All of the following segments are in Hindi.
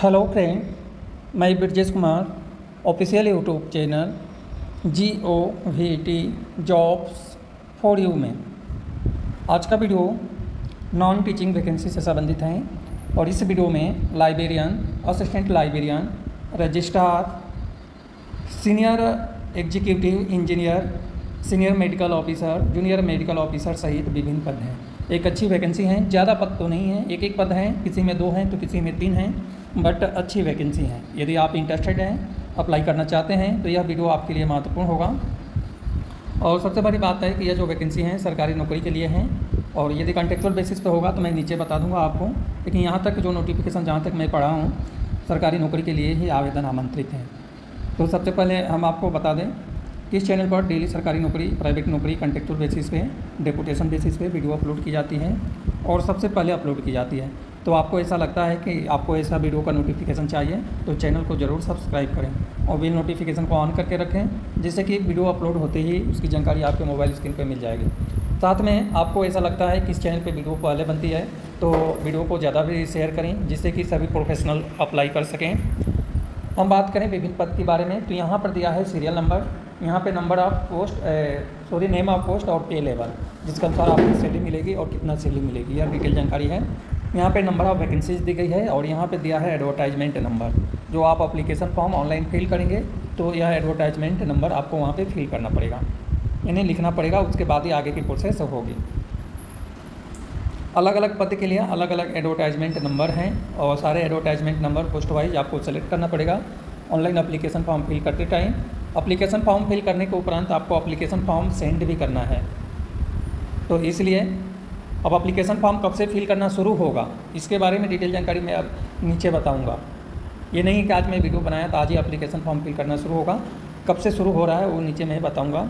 हेलो फ्रेंड, मैं Brijesh Kumar official YouTube channel GOVT jobs for you में आज का वीडियो नॉन टीचिंग वैकेंसी से संबंधित है और इस वीडियो में librarian, assistant librarian, registrar, senior executive engineer, senior medical officer, junior medical officer सहित विभिन्न पद हैं। एक अच्छी वैकेंसी है, ज़्यादा पद तो नहीं है, एक एक पद हैं, किसी में 2 हैं तो किसी में 3 हैं, बट अच्छी वैकेंसी हैं। यदि आप इंटरेस्टेड हैं, अप्लाई करना चाहते हैं तो यह वीडियो आपके लिए महत्वपूर्ण होगा। और सबसे बड़ी बात है कि यह जो वैकेंसी हैं सरकारी नौकरी के लिए हैं और यदि कॉन्ट्रैक्चुअल बेसिस पर होगा तो मैं नीचे बता दूंगा आपको, लेकिन यहाँ तक जो नोटिफिकेशन जहाँ तक मैं पढ़ा हूँ सरकारी नौकरी के लिए ही आवेदन आमंत्रित हैं। तो सबसे पहले हम आपको बता दें कि इस चैनल पर डेली सरकारी नौकरी, प्राइवेट नौकरी, कॉन्ट्रैक्चुअल बेसिस पे, डेपुटेशन बेसिस पे वीडियो अपलोड की जाती है और सबसे पहले अपलोड की जाती है। तो आपको ऐसा लगता है कि आपको ऐसा वीडियो का नोटिफिकेशन चाहिए तो चैनल को ज़रूर सब्सक्राइब करें और बेल नोटिफिकेशन को ऑन करके रखें, जिससे कि वीडियो अपलोड होते ही उसकी जानकारी आपके मोबाइल स्क्रीन पर मिल जाएगी। साथ में आपको ऐसा लगता है कि इस चैनल पर वीडियो पहले बनती है तो वीडियो को ज़्यादा भी शेयर करें, जिससे कि सभी प्रोफेशनल अप्लाई कर सकें। हम बात करें विभिन्न पद के बारे में तो यहाँ पर दिया है सीरियल नंबर, यहाँ पे number of post, name of post और पे लेवल, जिसके अनुसार आपको सैलरी मिलेगी और कितना सैलरी मिलेगी, यह डिटेल जानकारी है। यहाँ पे नंबर ऑफ वैकेंसीज दी गई है और यहाँ पे दिया है एडवर्टाइजमेंट नंबर, जो आप एप्लीकेशन फॉर्म ऑनलाइन फिल करेंगे तो यह एडवर्टाइजमेंट नंबर आपको वहाँ पे फिल करना पड़ेगा, यानी लिखना पड़ेगा, उसके बाद ही आगे की प्रोसेस होगी। अलग अलग पद के लिए अलग अलग एडवर्टाइजमेंट नंबर हैं और सारे एडवर्टाइजमेंट नंबर पोस्ट वाइज आपको सेलेक्ट करना पड़ेगा ऑनलाइन एप्लीकेशन फॉर्म फिल करते टाइम। एप्लीकेशन फॉर्म फिल करने के उपरांत आपको एप्लीकेशन फॉर्म सेंड भी करना है, तो इसलिए अब एप्लीकेशन फॉर्म कब से फिल करना शुरू होगा इसके बारे में डिटेल जानकारी मैं अब नीचे बताऊंगा। ये नहीं कि आज मैं वीडियो बनाया तो आज ही एप्लीकेशन फॉर्म फिल करना शुरू होगा, कब से शुरू हो रहा है वो नीचे मैं बताऊँगा।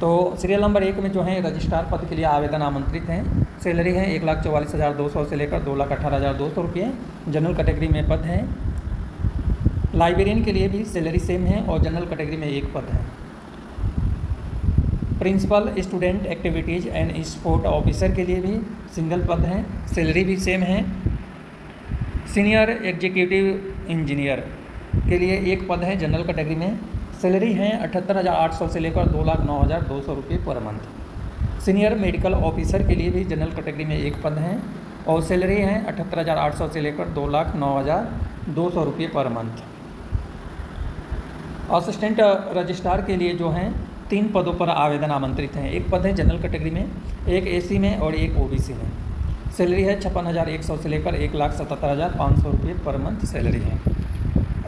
तो सीरियल नंबर 1 में जो है रजिस्ट्रार पद के लिए आवेदन आमंत्रित हैं। सैलरी है 1,44,200 से लेकर 2,18,200 रुपये। जनरल कैटेगरी में पद हैं। लाइब्रेरियन के लिए भी सैलरी सेम है और जनरल कैटेगरी में एक पद है। Principal, student activities and sport officer के लिए भी सिंगल पद है, सैलरी भी सेम है। सीनियर एग्जीक्यूटिव इंजीनियर के लिए एक पद है जनरल कैटेगरी में, सैलरी है 78,800 से लेकर 2,09,200 रुपये per month. Senior medical officer के लिए भी जनरल कैटेगरी में एक पद है और सैलरी है 78,800 से लेकर 2,09,200 रुपये पर मंथ। असिस्टेंट रजिस्ट्रार के लिए जो हैं 3 पदों पर आवेदन आमंत्रित हैं। एक पद है जनरल कैटेगरी में, एक एसी में और एक ओबीसी में। सैलरी है 56,100 से लेकर 1,77,500 रुपये पर मंथ सैलरी है।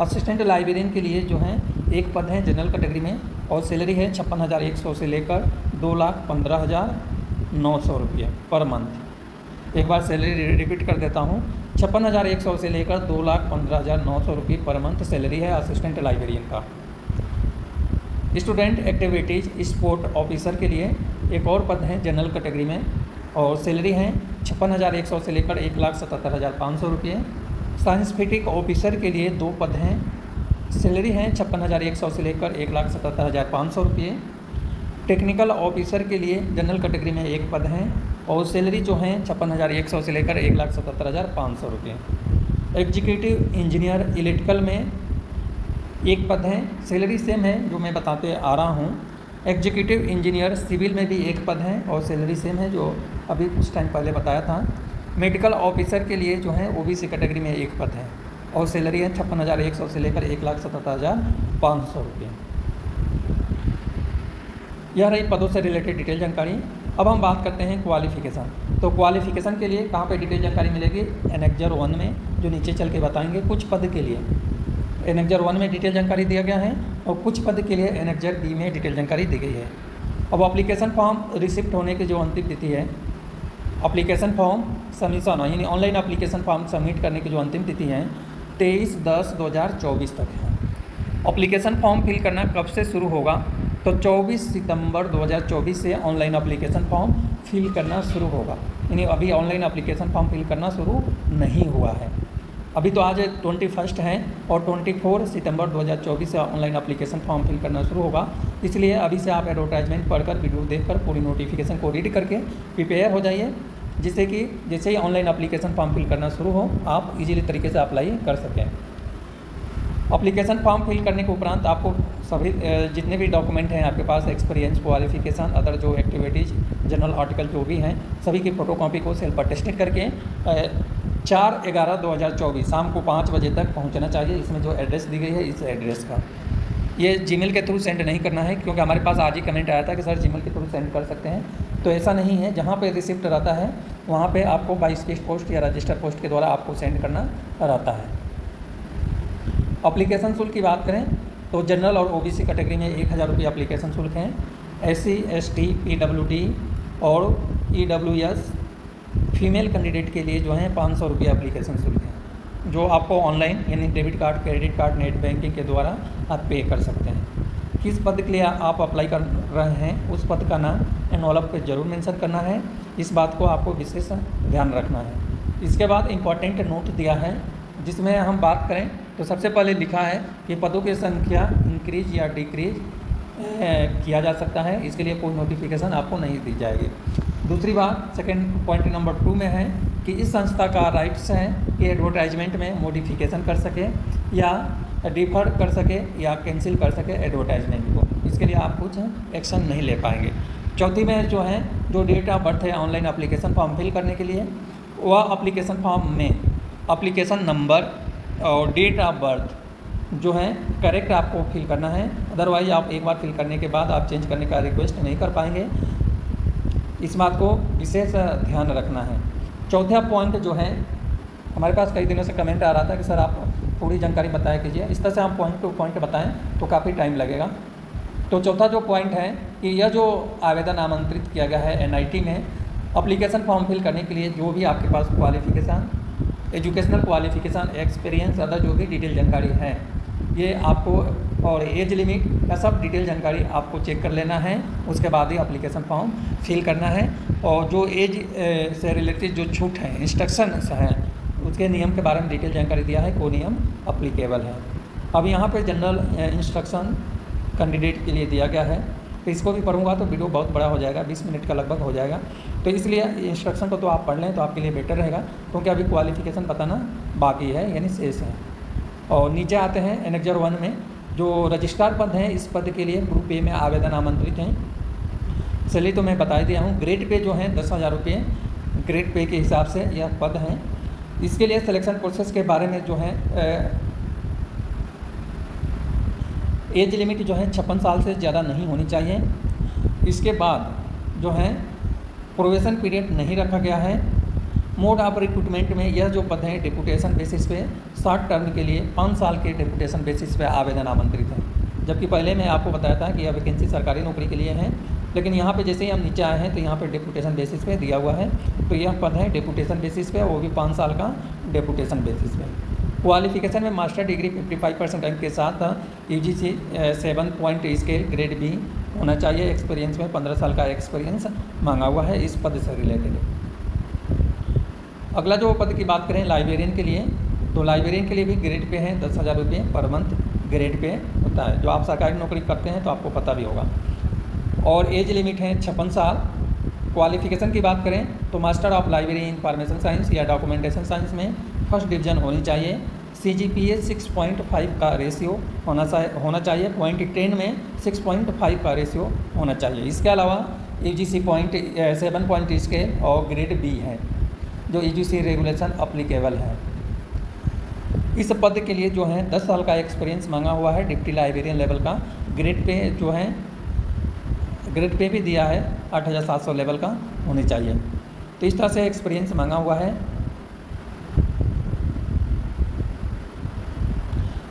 असिस्टेंट लाइब्रेरियन के लिए जो हैं एक पद है जनरल कैटेगरी में और सैलरी है 56,100 से लेकर 2,15,900 रुपये पर मंथ। एक बार सैलरी रिपीट कर देता हूँ, 56,100 से लेकर 2,15,900 रुपये पर मंथ सैलरी है असिस्टेंट लाइब्रेरियन का। स्टूडेंट एक्टिविटीज़ स्पोर्ट ऑफिसर के लिए एक और पद है जनरल कैटेगरी में और सैलरी है 56,100 से लेकर 1,77,500 रुपये। साइंसफिटिक ऑफिसर के लिए 2 पद हैं, सैलरी है 56,100 से लेकर 1,77,500 रुपये। टेक्निकल ऑफिसर के लिए जनरल कैटेगरी में एक पद है और सैलरी जो है 56,100 से लेकर 1,77,500 रुपये। एग्जीक्यूटिव इंजीनियर इलेक्ट्रिकल में एक पद है, सैलरी सेम है जो मैं बताते आ रहा हूँ। एग्जीक्यूटिव इंजीनियर सिविल में भी एक पद है और सैलरी सेम है जो अभी कुछ टाइम पहले बताया था। मेडिकल ऑफिसर के लिए जो है ओबीसी कैटेगरी में एक पद है और सैलरी है 56,100 से लेकर 1,77,500 रुपये। यह रही पदों से रिलेटेड डिटेल जानकारी। अब हम बात करते हैं क्वालिफ़िकेशन। तो क्वालिफ़िकेशन के लिए कहाँ पर डिटेल जानकारी मिलेगी, एनेक्जर 1 में, जो नीचे चल के बताएँगे। कुछ पद के लिए एनेक्जर 1 में डिटेल जानकारी दिया गया है और कुछ पद के लिए एनेक्जर B में डिटेल जानकारी दी गई है। अब एप्लीकेशन फॉर्म रिसिप्ट होने की जो अंतिम तिथि है, एप्लीकेशन फॉर्म सबमिशन यानी ऑनलाइन एप्लीकेशन फॉर्म सबमिट करने की जो अंतिम तिथि है 23/10/2024 तक है। एप्लीकेशन फॉर्म फिल करना कब से शुरू होगा, तो 24 सितंबर 2024 से ऑनलाइन एप्लीकेशन फॉर्म फिल करना शुरू होगा, यानी अभी ऑनलाइन एप्लीकेशन फॉर्म फिल करना शुरू नहीं हुआ है। अभी तो आज 21 है और 24 सितंबर 2024 से ऑनलाइन एप्लीकेशन फॉर्म फिल करना शुरू होगा, इसलिए अभी से आप एडवर्टाइजमेंट पढ़कर, वीडियो देखकर, पूरी नोटिफिकेशन को रीड करके प्रिपेयर हो जाइए, जिससे कि जैसे ही ऑनलाइन एप्लीकेशन फॉर्म फिल करना शुरू हो आप इजीली तरीके से अप्लाई कर सकें। एप्लीकेशन फॉर्म फिल करने के उपरांत आपको सभी जितने भी डॉक्यूमेंट हैं आपके पास, एक्सपीरियंस, क्वालिफिकेशन, अदर जो एक्टिविटीज़, जनरल आर्टिकल जो भी हैं, सभी की फ़ोटोकॉपी को सेल्फ अटेस्टेड करके 4/11/2024 शाम को 5 बजे तक पहुंचना चाहिए। इसमें जो एड्रेस दी गई है इस एड्रेस का ये जीमेल के थ्रू सेंड नहीं करना है, क्योंकि हमारे पास आज ही कमेंट आया था कि सर जीमेल के थ्रू सेंड कर सकते हैं, तो ऐसा नहीं है। जहाँ पर रिसिप्ट रहता है वहाँ पर आपको बाई स्टेट पोस्ट या रजिस्टर पोस्ट के द्वारा आपको सेंड करना रहता है। एप्लीकेशन शुल्क की बात करें तो जनरल और ओबीसी कैटेगरी में 1000 रुपये एप्लीकेशन शुल्क हैं। SC ST PWD और EWS फीमेल कैंडिडेट के लिए जो हैं 500 रुपये एप्लीकेशन शुल्क हैं, जो आपको ऑनलाइन यानी debit card, credit card, net banking के द्वारा आप पे कर सकते हैं। किस पद के लिए आप अप्लाई कर रहे हैं उस पद का नाम एनवलप पर जरूर मेंशन करना है, इस बात को आपको विशेष ध्यान रखना है। इसके बाद इम्पॉर्टेंट नोट दिया है, जिसमें हम बात करें तो सबसे पहले लिखा है कि पदों की संख्या इंक्रीज या डिक्रीज किया जा सकता है, इसके लिए कोई नोटिफिकेशन आपको नहीं दी जाएगी। दूसरी बात सेकंड पॉइंट नंबर 2 में है कि इस संस्था का राइट्स है कि एडवर्टाइजमेंट में मॉडिफिकेशन कर सके या डिफर कर सके या कैंसिल कर सके एडवर्टाइजमेंट को, इसके लिए आप कुछ एक्शन नहीं ले पाएंगे। चौथी में जो है जो डेट ऑफ बर्थ है ऑनलाइन एप्लीकेशन फॉर्म फिल करने के लिए, वह एप्लीकेशन फॉर्म में एप्लीकेशन नंबर और डेट ऑफ बर्थ जो है करेक्ट आपको फिल करना है, अदरवाइज आप एक बार फिल करने के बाद आप चेंज करने का रिक्वेस्ट नहीं कर पाएंगे, इस बात को विशेष ध्यान रखना है। चौथा पॉइंट जो है हमारे पास कई दिनों से कमेंट आ रहा था कि सर आप पूरी जानकारी बताया कीजिए, इस तरह से हम पॉइंट टू पॉइंट बताएं तो काफ़ी टाइम लगेगा। तो चौथा जो पॉइंट है कि यह जो आवेदन आमंत्रित किया गया है NIT में एप्लीकेशन फॉर्म फिल करने के लिए जो भी आपके पास qualification, educational qualification, experience, other जो भी डिटेल जानकारी है ये आपको, और एज लिमिट का सब डिटेल जानकारी आपको चेक कर लेना है, उसके बाद ही एप्लीकेशन फॉर्म फिल करना है। और जो एज से रिलेटेड जो छूट है, इंस्ट्रक्शंस हैं, उसके नियम के बारे में डिटेल जानकारी दिया है, कोई नियम अप्लीकेबल है। अब यहाँ पर जनरल इंस्ट्रक्शन कैंडिडेट के लिए दिया गया है, तो इसको भी पढ़ूंगा तो वीडियो बहुत बड़ा हो जाएगा, 20 मिनट का लगभग हो जाएगा, तो इसलिए इंस्ट्रक्शन को तो आप पढ़ लें तो आपके लिए बेटर रहेगा, क्योंकि अभी क्वालिफिकेशन बताना बाकी है यानी शेष है। और नीचे आते हैं Annexure 1 में जो रजिस्ट्रार पद हैं, इस पद के लिए ग्रुप ए में आवेदन आमंत्रित हैं। चलिए तो मैं बता दिया हूँ। ग्रेड पे जो हैं 10,000 रुपये ग्रेड पे के हिसाब से यह पद हैं। इसके लिए सिलेक्शन प्रोसेस के बारे में जो है एज लिमिट जो है 56 साल से ज़्यादा नहीं होनी चाहिए। इसके बाद जो है प्रोबेशन पीरियड नहीं रखा गया है। मोड ऑफ रिक्रूटमेंट में यह जो पद है डिप्यूटेशन बेसिस पे शॉर्ट टर्म के लिए 5 साल के डिप्यूटेशन बेसिस पे आवेदन आमंत्रित है, जबकि पहले मैं आपको बताया था कि यह वैकेंसी सरकारी नौकरी के लिए है, लेकिन यहाँ पे जैसे ही हम नीचे आए हैं तो यहाँ पे डिप्यूटेशन बेसिस पे दिया हुआ है, तो यह पद है डिप्यूटेशन बेसिस पे, वो भी 5 साल का डिप्यूटेशन बेसिस पे। क्वालिफिकेशन में मास्टर डिग्री 55% रैंक के साथ UGC 7 point scale grade B होना चाहिए। एक्सपीरियंस में 15 साल का एक्सपीरियंस मांगा हुआ है इस पद से रिलेटेड। अगला जो पद की बात करें लाइब्रेरियन के लिए, तो लाइब्रेरियन के लिए भी ग्रेड पे है 10,000 रुपये पर मंथ ग्रेड पे होता है। जो आप सरकारी नौकरी करते हैं तो आपको पता भी होगा। और एज लिमिट है 56 साल। क्वालिफिकेशन की बात करें तो master of library information science या डॉक्यूमेंटेशन साइंस में फर्स्ट डिवीजन होनी चाहिए। CGPA 6.5 का रेशियो होना चाहिए, पॉइंट 10 में 6.5 का रेशियो होना चाहिए। इसके अलावा UGC 7 पॉइंट स्केल और ग्रेड B है, जो UGC रेगुलेशन अप्लीकेबल है। इस पद के लिए जो है 10 साल का एक्सपीरियंस मांगा हुआ है डिप्टी लाइब्रेरियन लेवल का। ग्रेड पे जो है ग्रेड पे भी दिया है 8,700 लेवल का होनी चाहिए। तो इस तरह से एक्सपीरियंस मांगा हुआ है।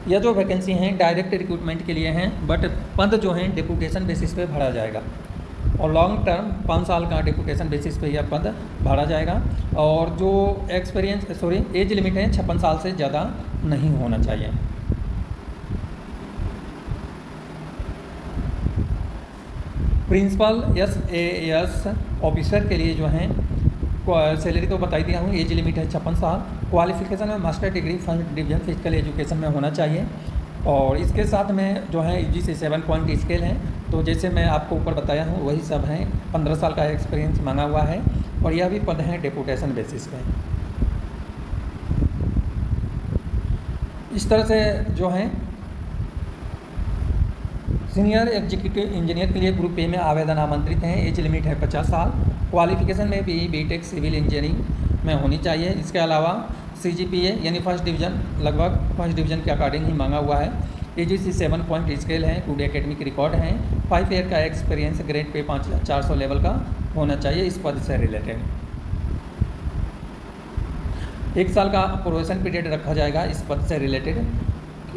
यह जो वैकेंसी हैं डायरेक्ट रिक्रूटमेंट के लिए हैं, बट पद जो हैं डिप्यूटेशन बेसिस पे भरा जाएगा और लॉन्ग टर्म 5 साल का डिप्यूटेशन बेसिस पे यह पद भरा जाएगा। और जो एक्सपीरियंस एज लिमिट है 56 साल से ज़्यादा नहीं होना चाहिए। प्रिंसिपल SAS ऑफिसर के लिए जो हैं सैलरी तो बता ही दिया हूँ, एज लिमिट है 56 साल। क्वालिफिकेशन में master degree first division physical education में होना चाहिए। और इसके साथ में जो है UGC 7 पॉइंट स्केल है, तो जैसे मैं आपको ऊपर बताया हूँ वही सब हैं। 15 साल का एक्सपीरियंस मांगा हुआ है और यह भी पद हैं डेपुटेशन बेसिस पे। इस तरह से जो हैं सीनियर एग्जीक्यूटिव इंजीनियर के लिए ग्रुप ए में आवेदन आमंत्रित हैं। एज लिमिट है 50 साल। क्वालिफिकेशन में भी बीटेक सिविल इंजीनियरिंग में होनी चाहिए। इसके अलावा CGPA यानी फर्स्ट डिवीज़न, लगभग फर्स्ट डिवीज़न के अकॉर्डिंग ही मांगा हुआ है। AGC 7 पॉइंट स्केल है, 2D एकेडमिक रिकॉर्ड हैं, 5 ईयर का एक्सपीरियंस, ग्रेड पे 5400 लेवल का होना चाहिए इस पद से रिलेटेड। 1 साल का प्रोबेशन पीरियड रखा जाएगा इस पद से रिलेटेड,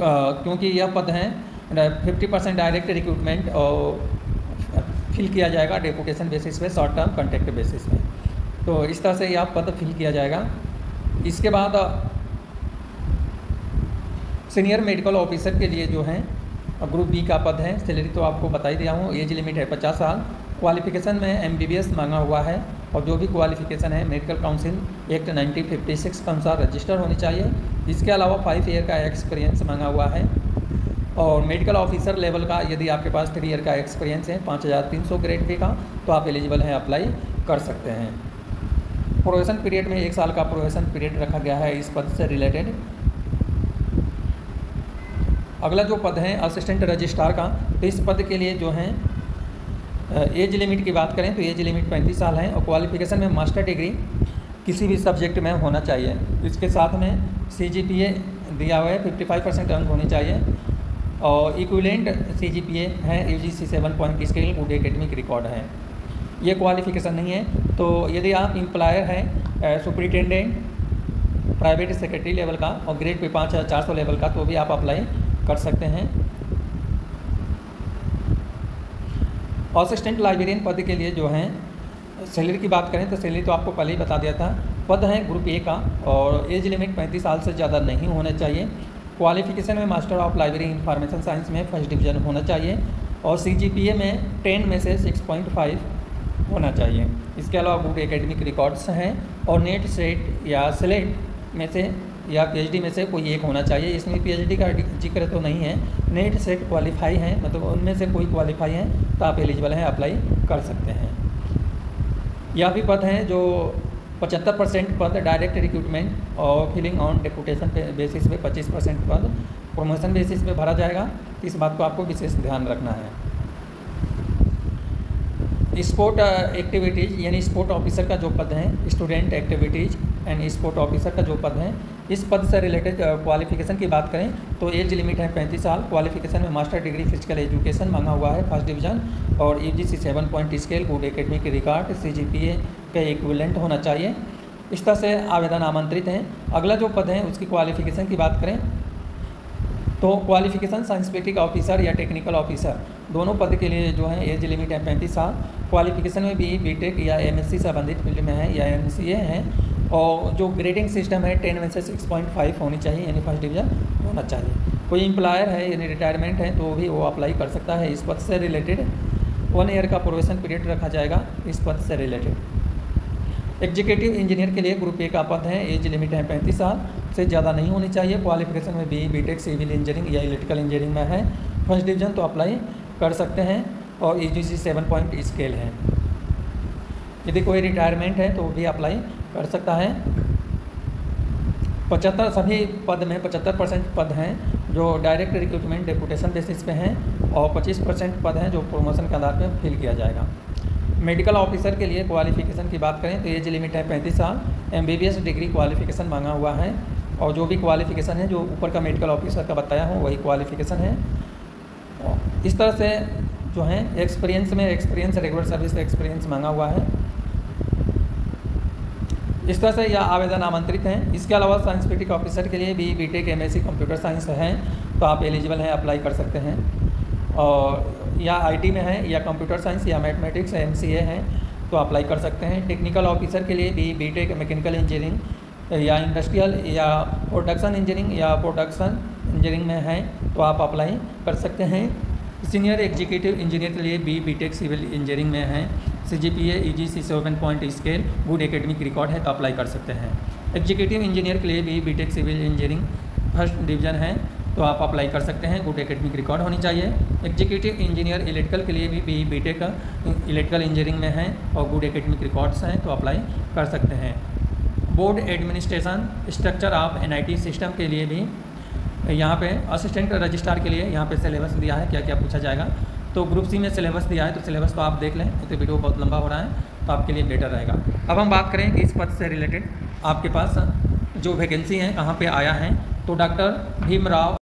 क्योंकि यह पद हैं 50% डायरेक्ट रिक्रूटमेंट और फिल किया जाएगा डेपुटेशन बेसिस पे, शॉर्ट टर्म कॉन्ट्रैक्ट बेसिस पे। तो इस तरह से यह पद फिल किया जाएगा। इसके बाद सीनियर मेडिकल ऑफिसर के लिए जो हैं ग्रुप बी का पद है। सैलरी तो आपको बता ही दिया हूँ। एज लिमिट है 50 साल। क्वालिफिकेशन में MBBS मांगा हुआ है और जो भी क्वालिफिकेशन है मेडिकल काउंसिल एक्ट 1956 के अनुसार रजिस्टर होनी चाहिए। इसके अलावा 5 ईयर का एक्सपीरियंस मांगा हुआ है और मेडिकल ऑफिसर लेवल का यदि आपके पास 3 ईयर का एक्सपीरियंस है 5300 ग्रेड पे का तो आप एलिजिबल हैं, अप्लाई कर सकते हैं। प्रोबेशन पीरियड में 1 साल का प्रोबेशन पीरियड रखा गया है इस पद से रिलेटेड। अगला जो पद है असिस्टेंट रजिस्ट्रार का, तो इस पद के लिए जो हैं एज लिमिट की बात करें तो एज लिमिट 35 साल है और क्वालिफिकेशन में मास्टर डिग्री किसी भी सब्जेक्ट में होना चाहिए। इसके साथ में CGPA दिया हुआ है, 55% अंक होने चाहिए और इक्विवेलेंट CGPA है। UGC 7 point scale, good academic record है, ये क्वालिफिकेशन नहीं है। तो यदि आप एम्प्लायर हैं सुपरिटेंडेंट प्राइवेट सेक्रेटरी लेवल का और ग्रेड पे 5400 लेवल का तो भी आप अप्लाई कर सकते हैं। असिस्टेंट लाइब्रेरियन पद के लिए जो हैं सैलरी की बात करें तो सैलरी तो आपको पहले ही बता दिया था। पद है ग्रुप ए का और एज लिमिट 35 साल से ज़्यादा नहीं होना चाहिए। क्वालिफिकेशन में master of library information science में फर्स्ट डिवीज़न होना चाहिए और CGPA में 10 में से 6.5 होना चाहिए। इसके अलावा गुड एकेडमिक रिकॉर्ड्स हैं और नेट सेट या स्लेट में से या PhD में से कोई एक होना चाहिए। इसमें PhD का जिक्र तो नहीं है। नेट सेट क्वालिफाई हैं, मतलब उनमें से कोई क्वालिफाई हैं तो आप एलिजिबल हैं, अप्लाई कर सकते हैं। यह भी पद हैं जो 75% पद डायरेक्ट रिक्रूटमेंट और फिलिंग ऑन डेपुटेशन बेसिस पे 25% पद प्रमोशन बेसिस पे भरा जाएगा। इस बात को आपको विशेष ध्यान रखना है। स्पोर्ट एक्टिविटीज़ यानी स्पोर्ट ऑफिसर का जो पद है, student activities and sport officer का जो पद है, इस पद से रिलेटेड क्वालिफिकेशन की बात करें तो एज लिमिट है 35 साल। क्वालिफिकेशन में मास्टर डिग्री फिजिकल एजुकेशन मांगा हुआ है, फर्स्ट डिवीज़न और UGC 7 point scale, good academic record, CGPA का इक्विवेलेंट होना चाहिए। इस तरह से आवेदन आमंत्रित हैं। अगला जो पद है उसकी क्वालिफिकेशन की बात करें तो क्वालिफिकेशन साइंटिफिक ऑफिसर या टेक्निकल ऑफिसर दोनों पद के लिए जो है एज लिमिट है 35 साल। क्वालिफिकेशन में भी बीटेक या MSc संबंधित फील्ड में है या MCA है और जो ग्रेडिंग सिस्टम है 10 में से 6.5 होनी चाहिए, यानी फर्स्ट डिवीज़न होना चाहिए। कोई एम्प्लायर है यानी रिटायरमेंट है तो भी वो अप्लाई कर सकता है इस पद से रिलेटेड। 1 ईयर का प्रोबेशन पीरियड रखा जाएगा इस पद से रिलेटेड। एग्जीक्यूटिव इंजीनियर के लिए ग्रुप ए का पद है। एज लिमिट है 35 साल से ज़्यादा नहीं होनी चाहिए। क्वालिफिकेशन में बीटेक सिविल इंजीनियरिंग या इलेक्ट्रिकल इंजीनियरिंग में है, फर्स्ट डिवीज़न तो अप्लाई कर सकते हैं और UGC 7 पॉइंट स्केल है। यदि कोई रिटायरमेंट है तो वो भी अप्लाई कर सकता है। 75 सभी पद में 75% पद हैं जो डायरेक्ट रिक्रूटमेंट डेपुटेशन बेसिस पे हैं और 25% पद हैं जो प्रमोशन के आधार पर फिल किया जाएगा। मेडिकल ऑफिसर के लिए क्वालिफिकेशन की बात करें तो एज लिमिट है 35 साल। MBBS डिग्री क्वालिफिकेशन मांगा हुआ है और जो भी क्वालिफिकेशन है जो ऊपर का मेडिकल ऑफिसर का बताया हूँ वही क्वालिफिकेशन है। इस तरह से जो है एक्सपीरियंस में एक्सपीरियंस रेगुलर सर्विस एक्सपीरियंस मांगा हुआ है। इस तरह से यह आवेदन आमंत्रित हैं। इसके अलावा साइंटिफिक ऑफिसर के लिए भी बीटेक MSc कंप्यूटर साइंस है तो आप एलिजिबल हैं, अप्लाई कर सकते हैं। और या IT में है या कंप्यूटर साइंस या मैथमेटिक्स MCA है तो अप्लाई कर सकते हैं। टेक्निकल ऑफिसर के लिए भी बीटेक मैकेनिकल इंजीनियरिंग या इंडस्ट्रियल या प्रोडक्शन इंजीनियरिंग में है तो आप अप्लाई कर सकते हैं। सीनियर एग्जीक्यूटिव इंजीनियर के लिए बीटेक सिविल इंजीनियरिंग में है, CGPA, EGC 7 point scale, good academic record है तो अप्लाई कर सकते हैं। एग्जीक्यूटिव इंजीनियर के लिए BTech civil engineering first division है तो आप अप्लाई कर सकते हैं। गुड एकेडमिक रिकॉर्ड होनी चाहिए। एग्जीक्यूटिव इंजीनियर इलेक्ट्रिकल के लिए भी बीटेक इलेक्ट्रिकल इंजीनियरिंग में है और गुड एकेडमिक रिकॉर्ड्स हैं तो अप्लाई कर सकते हैं। Board administration structure of NIT system के लिए भी यहाँ पे असिस्टेंट रजिस्ट्रार के लिए यहाँ पे सिलेबस दिया है, क्या क्या पूछा जाएगा। तो ग्रुप सी में सिलेबस दिया है तो सिलेबस तो आप देख लें, तो वीडियो बहुत लंबा हो रहा है तो आपके लिए बेटर रहेगा। अब हम बात करें कि इस पद से रिलेटेड आपके पास जो वैकेंसी हैं कहाँ पे आया है। तो डॉक्टर भीमराव